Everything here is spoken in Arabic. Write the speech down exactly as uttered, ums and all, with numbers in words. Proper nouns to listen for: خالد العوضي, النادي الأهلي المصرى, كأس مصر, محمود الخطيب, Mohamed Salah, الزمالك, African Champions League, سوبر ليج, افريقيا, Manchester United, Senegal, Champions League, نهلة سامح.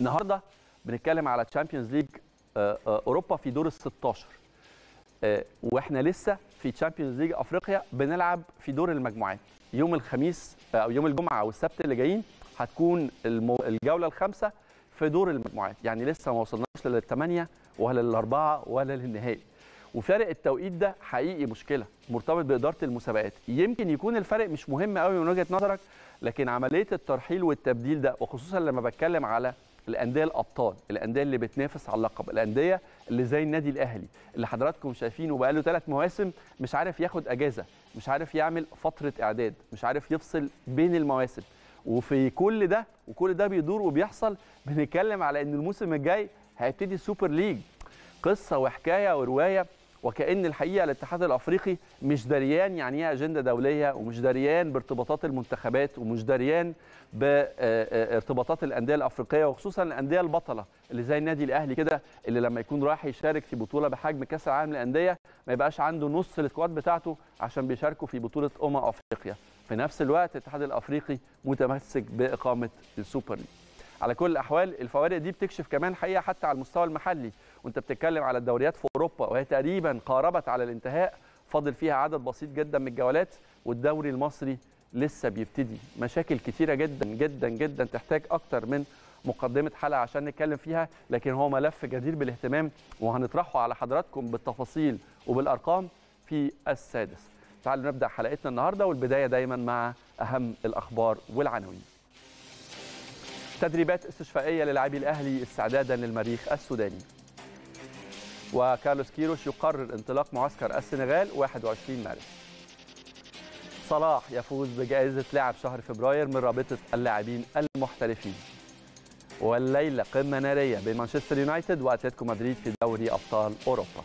النهارده بنتكلم على تشامبيونز ليج اوروبا في دور ال ستاشر، واحنا لسه في تشامبيونز ليج افريقيا بنلعب في دور المجموعات. يوم الخميس او يوم الجمعه والسبت اللي جايين هتكون الجوله الخامسه في دور المجموعات، يعني لسه ما وصلناش للثمانيه ولا للاربعه ولا للنهائي. وفارق التوقيت ده حقيقي مشكله، مرتبط باداره المسابقات. يمكن يكون الفرق مش مهم قوي من وجهه نظرك، لكن عمليه الترحيل والتبديل ده، وخصوصا لما بتكلم على الانديه الابطال، الانديه اللي بتنافس على اللقب، الانديه اللي زي النادي الاهلي اللي حضراتكم شايفينه بقاله ثلاث مواسم مش عارف ياخد اجازه، مش عارف يعمل فتره اعداد، مش عارف يفصل بين المواسم. وفي كل ده وكل ده بيدور وبيحصل، بنتكلم على ان الموسم الجاي هيبتدي السوبر ليج. قصه وحكايه وروايه، وكأن الحقيقه الاتحاد الافريقي مش دريان يعني ايه اجنده دوليه، ومش دريان بارتباطات المنتخبات، ومش دريان بارتباطات الانديه الافريقيه، وخصوصا الانديه البطله اللي زي النادي الاهلي كده، اللي لما يكون رايح يشارك في بطوله بحجم كاس العالم للانديه ما يبقاش عنده نص السكواد بتاعته عشان بيشاركوا في بطوله امم افريقيا. في نفس الوقت الاتحاد الافريقي متمسك باقامه السوبر ليج. على كل الاحوال الفوارق دي بتكشف كمان حقيقه حتى على المستوى المحلي، وانت بتتكلم على الدوريات في اوروبا وهي تقريبا قاربت على الانتهاء، فاضل فيها عدد بسيط جدا من الجولات، والدوري المصري لسه بيبتدي. مشاكل كتيره جدا جدا جدا تحتاج اكتر من مقدمه حلقه عشان نتكلم فيها، لكن هو ملف جدير بالاهتمام وهنطرحه على حضراتكم بالتفاصيل وبالارقام في السادس. تعالوا نبدا حلقتنا النهارده، والبدايه دايما مع اهم الاخبار والعناوين. تدريبات استشفائيه للاعبي الاهلي استعدادا للمريخ السوداني. وكارلوس كيروش يقرر انطلاق معسكر السنغال واحد وعشرين مارس. صلاح يفوز بجائزة لاعب شهر فبراير من رابطة اللاعبين المحترفين. والليلة قمة نارية بين مانشستر يونايتد وأتلتيكو مدريد في دوري أبطال أوروبا.